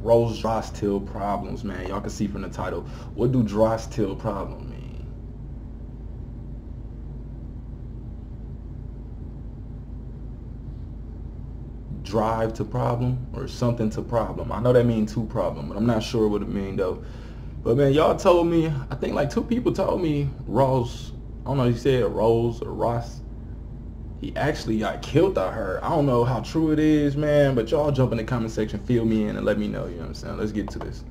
Rolls Dross Till Problems, man. Y'all can see from the title. What do Dross Till Problem mean? Drive to problem or something to problem. I know that means to problem, but I'm not sure what it means though. But man, y'all told me, I think like two people told me Rolls, I don't know if you said Rolls or Ross. He actually got killed, I heard. I don't know how true it is, man, but y'all jump in the comment section, fill me in, and let me know, you know what I'm saying? Let's get to this.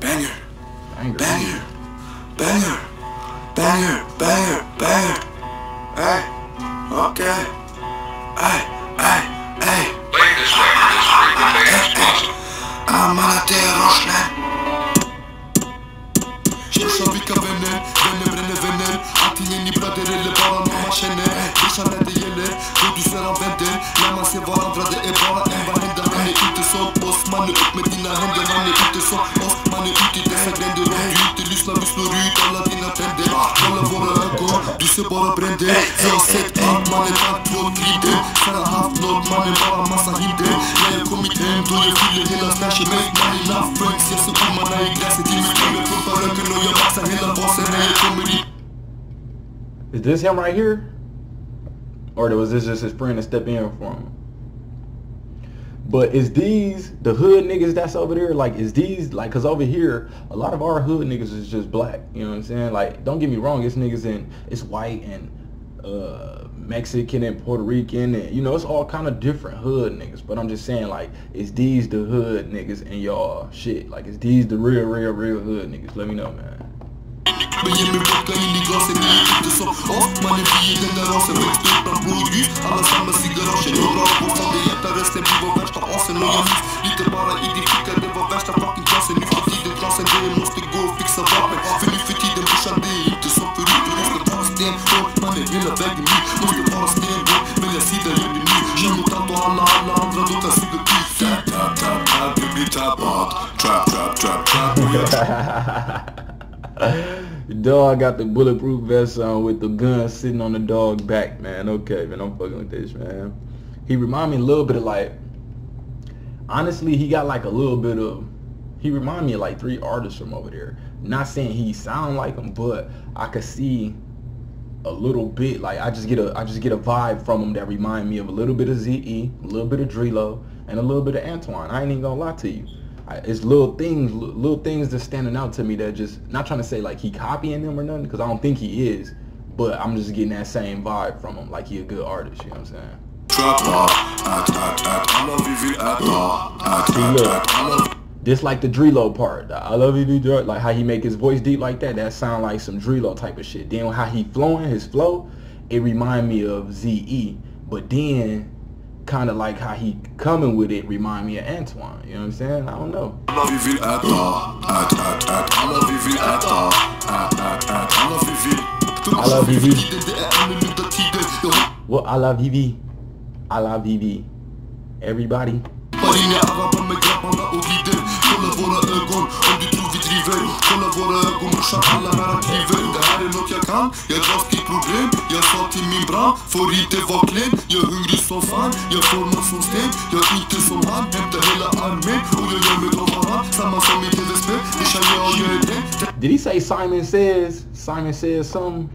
Banger. Banger. Banger. Banger. Banger. Banger. Banger. Hey. Okay. Hey. Hey. Hey. Ladies, ladies, I'm out there rushing. Is this him right here? Or was this just his friend that stepped in for him? But is these the hood niggas that's over there? Like, is these, like, because over here, a lot of our hood niggas is just black. You know what I'm saying? Like, don't get me wrong. It's niggas and it's white and Mexican and Puerto Rican. And, you know, it's all kind of different hood niggas. But I'm just saying, like, is these the hood niggas and y'all shit? Like, is these the real hood niggas? Let me know, man. The dog got the bulletproof vest on with the gun sitting on the dog back, man. Okay, man, I'm fucking with this, man. He remind me a little bit of like, honestly, he got like a little bit of, he remind me of like three artists from over there. Not saying he sound like him, but I could see a little bit, like I just get a vibe from him that remind me of a little bit of ZE, a little bit of Drillo, and a little bit of Antoine. I ain't even gonna lie to you. It's little things that's standing out to me that just, not trying to say like he copying them or nothing, because I don't think he is, but I'm just getting that same vibe from him, like he a good artist, you know what I'm saying? Just like the Drillo part, I love you, like how he make his voice deep like that, that sound like some Drillo type of shit. Then how he flowing, his flow, it remind me of ZE, but then kind of like how he coming with it remind me of Antoine, you know what I'm saying? I don't know. I love VV. Everybody. Did he say Simon Says? Simon Says something?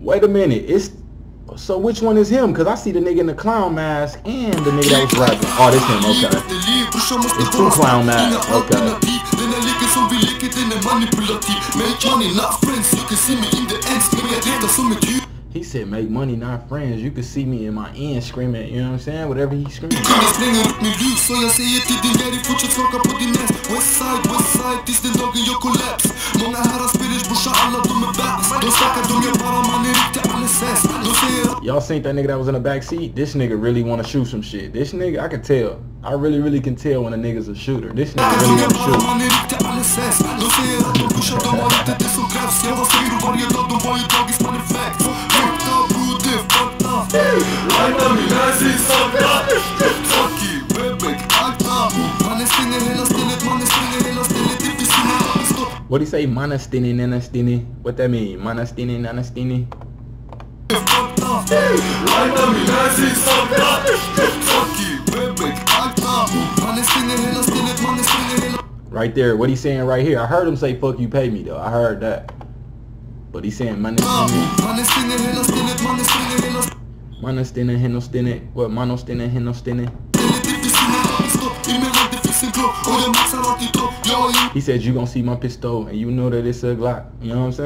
Wait a minute, it's, so which one is him? Because I see the nigga in the clown mask and the nigga that was rapping. Oh, this him, okay. It's two clown masks, okay. He said, make money, not friends. You can see me in my end screaming, you know what I'm saying? Whatever he screaming. Y'all seen that nigga that was in the back seat? This nigga really want to shoot some shit. This nigga, I can tell. I really can tell when a nigga's a shooter. This nigga really want to shoot. sense. Dosyję na to kusiam do monety, ty są krawski. Ja was nie równie do moje drogi z panem flex. Fuck the blue div, fuck the Alta mi nazi, fuck the Fucky, bebek, alta. Manestiny, helastiny, manestiny, helastiny. Ty stop. What do you say, manestiny, nanestiny? What that mean? Manestiny, nanestiny? Fuck the Alta mi nazi, fuck the Fucky, bebek, alta. Manestiny, helastiny, manestiny, helastiny. Right there, what he's saying right here. I heard him say fuck you pay me though. I heard that. But he's saying money. What mono stinning hino stinning? He said you gonna see my pistol and you know that it's a Glock. You know what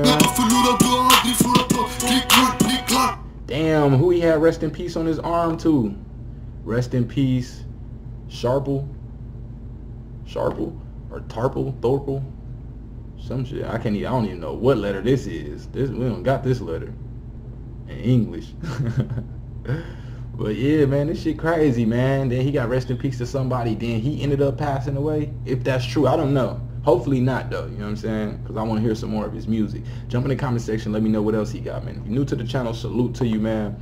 I'm saying? Damn, who he had rest in peace on his arm too. Rest in peace. Sharple. Sharple? Or Tarple, Thorple, some shit. I don't even know what letter this is. We don't got this letter in English. But yeah, man, this shit crazy, man. Then he got rest in peace to somebody. Then he ended up passing away. If that's true, I don't know. Hopefully not though, you know what I'm saying? Because I want to hear some more of his music. Jump in the comment section. Let me know what else he got, man. If you're new to the channel, salute to you, man.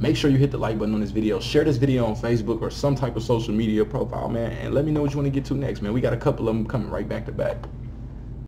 Make sure you hit the like button on this video. Share this video on Facebook or some type of social media profile, man. And let me know what you want to get to next, man. We got a couple of them coming right back to back.